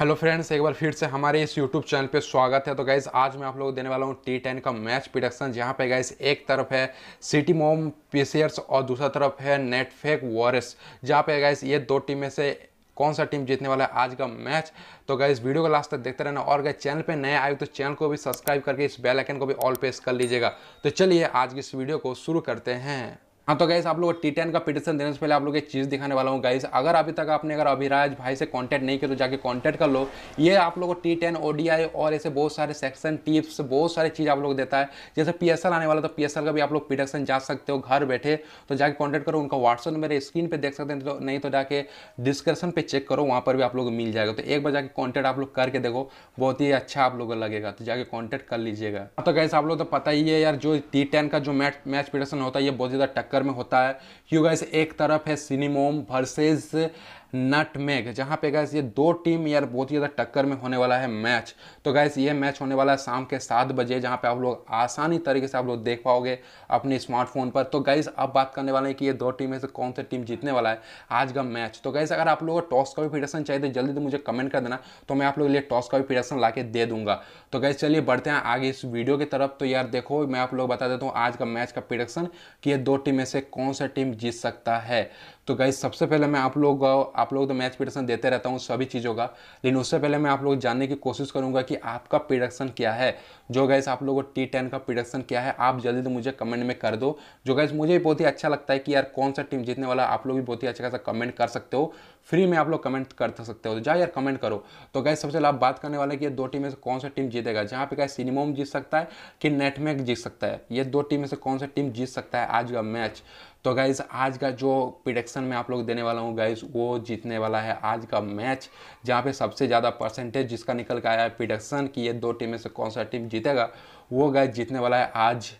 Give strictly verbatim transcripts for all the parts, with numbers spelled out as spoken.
Hello friends, एक बार फिर से हमारे इस यूट्यूब चैनल पे स्वागत है। तो गाइज आज मैं आप लोगों को देने वाला हूँ टी टेन का मैच प्रेडिक्शन, जहाँ पे गाइज एक तरफ है सिटी मोम पेसर्स और दूसरा तरफ है नटमेग वॉरियर्स, जहाँ पे गाइज ये दो टीम में से कौन सा टीम जीतने वाला है आज का मैच। तो गाइज वीडियो को लास्ट तक देखते रहना और गाइज चैनल पे नए आए तो चैनल को भी सब्सक्राइब करके इस बेल आइकन को भी ऑल प्रेस कर लीजिएगा। तो चलिए आज की इस वीडियो को शुरू करते हैं। हाँ तो गाइस आप लोग टी टेन का प्रेडिक्शन देने से पहले आप लोग एक चीज़ दिखाने वाला हूँ। गाइस अगर अभी तक आपने अगर अभिराज भाई से कांटेक्ट नहीं किया तो जाके कांटेक्ट कर लो। ये आप लोगों को T ten O D I और ऐसे बहुत सारे सेक्शन टिप्स बहुत सारी चीज़ आप लोग देता है। जैसे पी एस एल आने वाला तो पी एस एल का भी आप लोग प्रेडिक्शन जा सकते हो घर बैठे, तो जाके कॉन्टैक्ट करो। उनका व्हाट्सअप मेरे स्क्रीन पर देख सकते हैं, तो नहीं तो जाके डिस्क्रिप्शन पर चेक करो, वहाँ पर भी आप लोग मिल जाएगा। तो एक बार जाके कॉन्टैक्ट आप लोग करके देखो, बहुत ही अच्छा आप लोगों को लगेगा, तो जाके कॉन्टैक्ट कर लीजिएगा। तो गाइस आप लोग तो पता ही है यार, जो टी टेन का जो मैच मैच प्रेडिक्शन होता है ये बहुत ज़्यादा टक्कर में होता है। क्यों गाइस एक तरफ है सिनेमोम वर्सेस नटमेग, जहां पे गाइस ये दो टीम यार बहुत ही ज़्यादा टक्कर में होने वाला है मैच। तो गाइस ये मैच होने वाला है शाम के सात बजे, जहां पे आप लोग आसानी तरीके से आप लोग देख पाओगे अपने स्मार्टफोन पर। तो गाइस अब बात करने वाले हैं कि ये दो टीम में से कौन सा टीम जीतने वाला है आज का मैच। तो गाइस अगर आप लोगों को टॉस का भी प्रेडिक्शन चाहिए तो जल्दी से मुझे कमेंट कर देना, तो मैं आप लोगों के लिए टॉस का भी प्रेडिक्शन ला के दे दूंगा। तो गाइस चलिए बढ़ते हैं आगे इस वीडियो की तरफ। तो यार देखो मैं आप लोग बता देता हूँ आज का मैच का प्रेडिक्शन कि ये दो टीम में से कौन सा टीम जीत सकता है। तो गाइस सबसे पहले मैं आप लोग आप लोग तो मैच प्रेडिक्शन देते रहता हूँ सभी चीज़ों का, लेकिन उससे पहले मैं आप लोग जानने की कोशिश करूँगा कि आपका प्रेडिक्शन क्या है। जो गाइस आप लोगों को टी टेन का प्रेडिक्शन क्या है आप जल्दी से मुझे कमेंट में कर दो। जो गाइस मुझे बहुत ही अच्छा लगता है कि यार कौन सा टीम जीतने वाला, आप लोग भी बहुत ही अच्छा खासा कमेंट कर सकते हो, फ्री में आप लोग कमेंट कर सकते हो, जाओ यार कमेंट करो। तो गाइस सबसे पहले आप बात करने वाले कि ये दो टीम में से कौन सा टीम जीतेगा, जहाँ पे गाइस सिनेमोम जीत सकता है कि नटमेग जीत सकता है, ये दो टीम में से कौन सा टीम जीत सकता है आज का मैच। तो गाइज़ आज का जो प्रेडिक्शन मैं आप लोग देने वाला हूँ गाइज़ वो जीतने वाला है आज का मैच, जहाँ पे सबसे ज़्यादा परसेंटेज जिसका निकल के आया है प्रेडिक्शन कि ये दो टीम में से कौन सा टीम जीतेगा, वो गाइज़ जीतने वाला है आज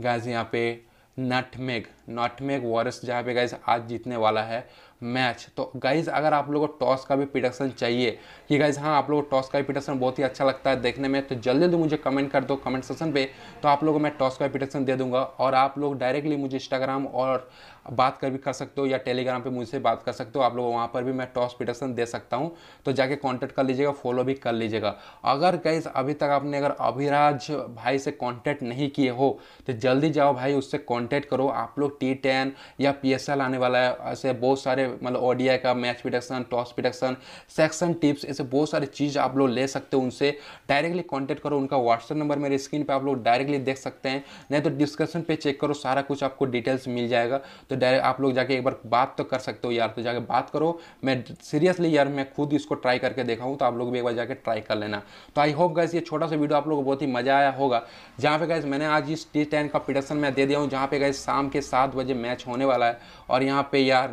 गाइज़ यहाँ पे नटमेग नटमेग वॉरियर्स, जहाँ पे गाइज़ आज जीतने वाला है मैच। तो गाइज़ अगर आप लोगों को टॉस का भी प्रेडिक्शन चाहिए कि गाइज़ हाँ आप लोगों को टॉस का भी प्रेडिक्शन बहुत ही अच्छा लगता है देखने में, तो जल्दी जल्दी मुझे कमेंट कर दो कमेंट सेक्शन पे, तो आप लोगों को मैं टॉस का प्रेडिक्शन दे दूंगा। और आप लोग डायरेक्टली मुझे इंस्टाग्राम और बात कर भी कर सकते हो या टेलीग्राम पर मुझसे बात कर सकते हो, आप लोग वहाँ पर भी मैं टॉस प्रेडिक्शन दे सकता हूँ, तो जाके कॉन्टैक्ट कर लीजिएगा, फॉलो भी कर लीजिएगा। अगर गाइज़ अभी तक आपने अगर अभिराज भाई से कॉन्टैक्ट नहीं किए हो तो जल्दी जाओ भाई उससे कॉन्टैक्ट करो। आप लोग टी टेन या पी एस एल आने वाला है, ऐसे बहुत सारे मतलब ओ डी आई का match prediction, toss prediction, section tips, ऐसे बहुत सारी चीज़ आप लोग ले सकते हो उनसे। डायरेक्टली कांटेक्ट करो, उनका व्हाट्सएप नंबर मेरे स्क्रीन पे आप लोग डायरेक्टली देख सकते हैं, नहीं तो डिस्क्रिप्शन पे चेक करो, सारा कुछ आपको डिटेल्स मिल जाएगा। तो डायरेक्ट आप लोग जाके एक बार बात तो कर सकते हो यार, तो जाके बात करो। मैं सीरियसली यार मैं खुद इसको ट्राई करके देखा हूँ, तो आप लोग भी एक बार जाके ट्राई कर लेना। तो आई होप गाइस ये छोटा सा वीडियो आप लोग को बहुत ही मज़ा आया होगा, जहाँ पे गाइस मैंने आज इस टी टेन का प्रेडिक्शन मैं दे दिया हूँ, जहाँ पे गाइस शाम के सात बजे मैच होने वाला है। और यहाँ पे यार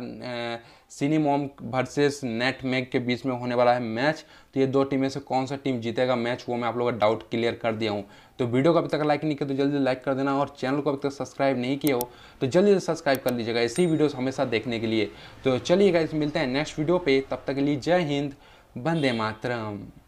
सिनेमोम वर्सेस नटमेग के बीच में होने वाला है मैच। तो ये दो टीमें से कौन सा टीम जीतेगा मैच, वो मैं आप लोगों का डाउट क्लियर कर दिया हूँ। तो वीडियो को अभी तक लाइक नहीं किया तो जल्दी लाइक कर देना, और चैनल को अभी तक सब्सक्राइब नहीं किया हो तो जल्दी से सब्सक्राइब कर लीजिएगा ऐसी वीडियोस हमेशा देखने के लिए। तो चलिए गाइस मिलते हैं नेक्स्ट वीडियो पर, तब तक के लिए जय हिंद, वंदे मातरम।